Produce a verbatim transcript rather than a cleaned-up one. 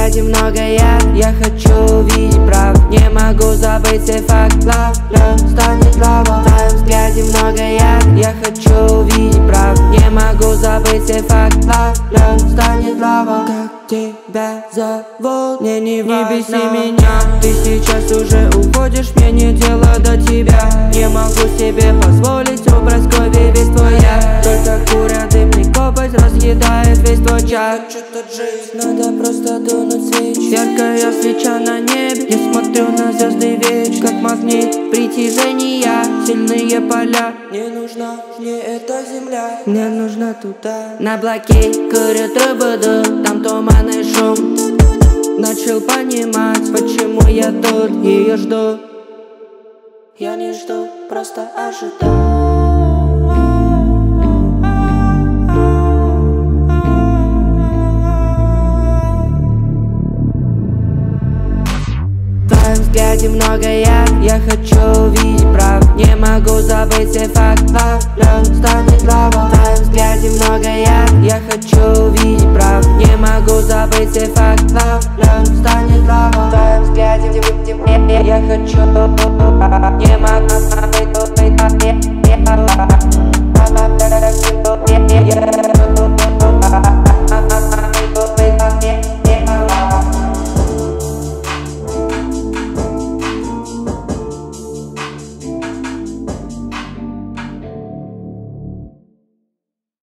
грязи много я, я хочу увидеть правду. Не могу забыть сей факт, лавра станет лавой. В твоем взгляде много я, я хочу увидеть правду. Не могу забыть сей факт, лавра станет лавой. Как тебя зовут, мне не важно. Не беси меня, ты сейчас уже уходишь, мне не дело до тебя. Не могу себе позволить убрать крови весь твой яд. Только куря дымный копоть разъедает весь твой чат. Надо просто дунуть свечу. Яркая свеча на небе, я смотрю на звезды вечно. Как магнит притяжения, сильные поля. Не нужна мне эта земля, мне нужна туда. На блоке курю трубаду, там туман и шум. Начал понимать, почему я тут ее жду. Я не жду, просто ожидаю. В твоем взгляде много я, я хочу увидеть правду. Не могу забыть сей факт, лавра станет лавой. В твоем взгляде много я, я хочу увидеть правду. Не могу забыть сей факт, лавра станет лавой. В твоем взгляде я хочу, не могу забыть.